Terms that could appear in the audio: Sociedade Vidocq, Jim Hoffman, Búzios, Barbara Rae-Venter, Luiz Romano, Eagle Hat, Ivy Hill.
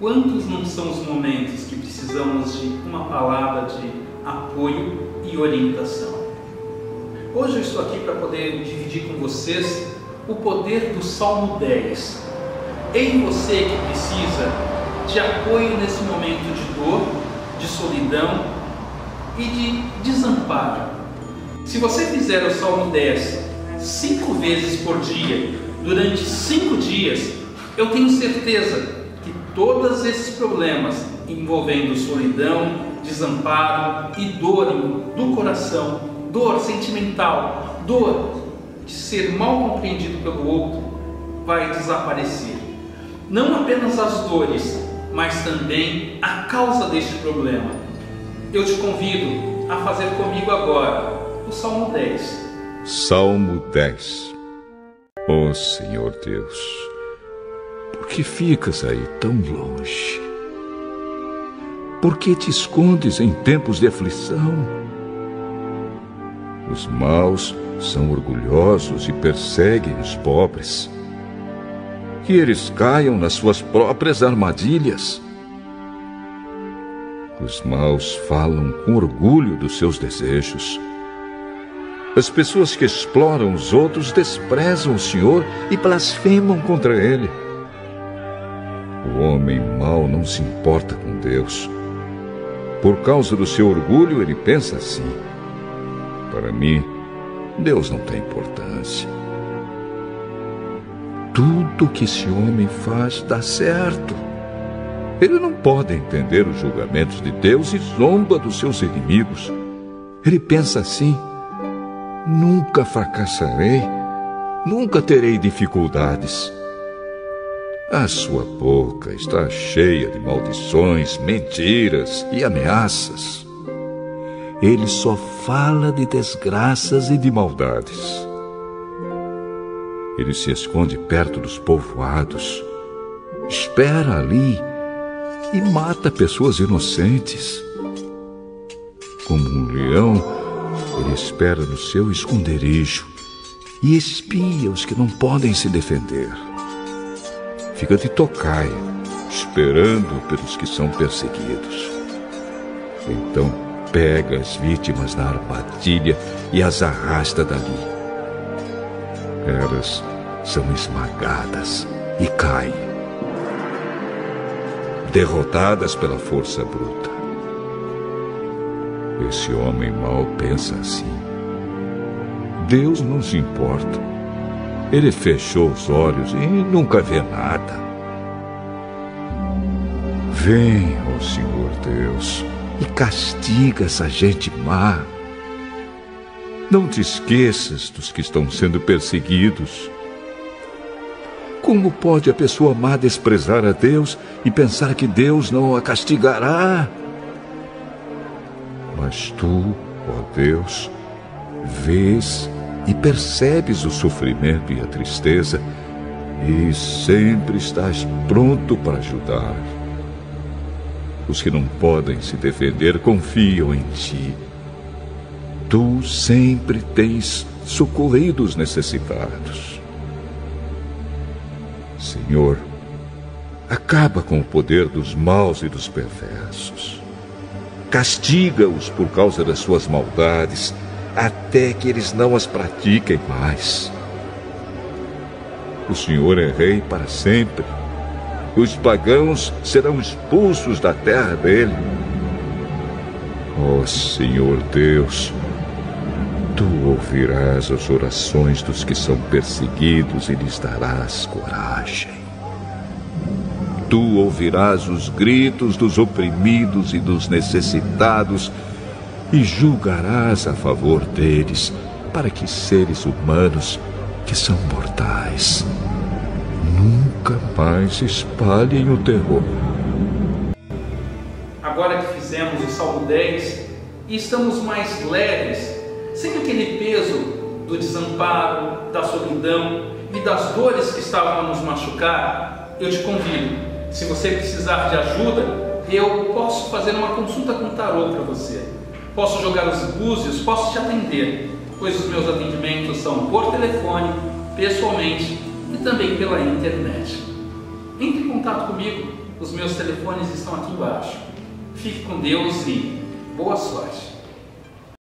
Quantos não são os momentos que precisamos de uma palavra de apoio e orientação? Hoje eu estou aqui para poder dividir com vocês o poder do Salmo 10. Em você que precisa de apoio nesse momento de dor, de solidão e de desamparo. Se você fizer o Salmo 10 5 vezes por dia, durante 5 dias, eu tenho certeza que todos esses problemas envolvendo solidão, desamparo e dor do coração, dor sentimental, dor de ser mal compreendido pelo outro, vai desaparecer. Não apenas as dores, mas também a causa deste problema. Eu te convido a fazer comigo agora o Salmo 10. Salmo 10. Ó Senhor Deus, por que ficas aí tão longe? Por que te escondes em tempos de aflição? Os maus são orgulhosos e perseguem os pobres. Que eles caiam nas suas próprias armadilhas. Os maus falam com orgulho dos seus desejos. As pessoas que exploram os outros desprezam o Senhor e blasfemam contra Ele. O homem mau não se importa com Deus. Por causa do seu orgulho, ele pensa assim: para mim, Deus não tem importância. Tudo que esse homem faz dá certo. Ele não pode entender os julgamentos de Deus e zomba dos seus inimigos. Ele pensa assim: nunca fracassarei, nunca terei dificuldades. A sua boca está cheia de maldições, mentiras e ameaças. Ele só fala de desgraças e de maldades. Ele se esconde perto dos povoados, espera ali e mata pessoas inocentes. Como um leão, ele espera no seu esconderijo e espia os que não podem se defender. Fica de tocaia, esperando pelos que são perseguidos. Então pega as vítimas na armadilha e as arrasta dali. Elas são esmagadas e caem, derrotadas pela força bruta. Esse homem mau pensa assim: Deus não se importa. Ele fechou os olhos e nunca vê nada. Vem, ó Senhor Deus, e castiga essa gente má. Não te esqueças dos que estão sendo perseguidos. Como pode a pessoa má desprezar a Deus e pensar que Deus não a castigará? Mas tu, ó Deus, vês e percebes o sofrimento e a tristeza e sempre estás pronto para ajudar. Os que não podem se defender confiam em ti. Tu sempre tens socorrido os necessitados. Senhor, acaba com o poder dos maus e dos perversos. Castiga-os por causa das suas maldades, até que eles não as pratiquem mais. O Senhor é rei para sempre. Os pagãos serão expulsos da terra dele. Ó Senhor Deus, tu ouvirás as orações dos que são perseguidos e lhes darás coragem. Tu ouvirás os gritos dos oprimidos e dos necessitados e julgarás a favor deles, para que seres humanos que são mortais nunca mais espalhem o terror. Agora que fizemos o Salmo 10 e estamos mais leves, sem aquele peso do desamparo, da solidão e das dores que estavam a nos machucar, eu te convido, se você precisar de ajuda, eu posso fazer uma consulta com tarô para você. Posso jogar os búzios, posso te atender, pois os meus atendimentos são por telefone, pessoalmente e também pela internet. Entre em contato comigo, o Os meus telefones estão aqui embaixo. Fique com Deus e boa sorte.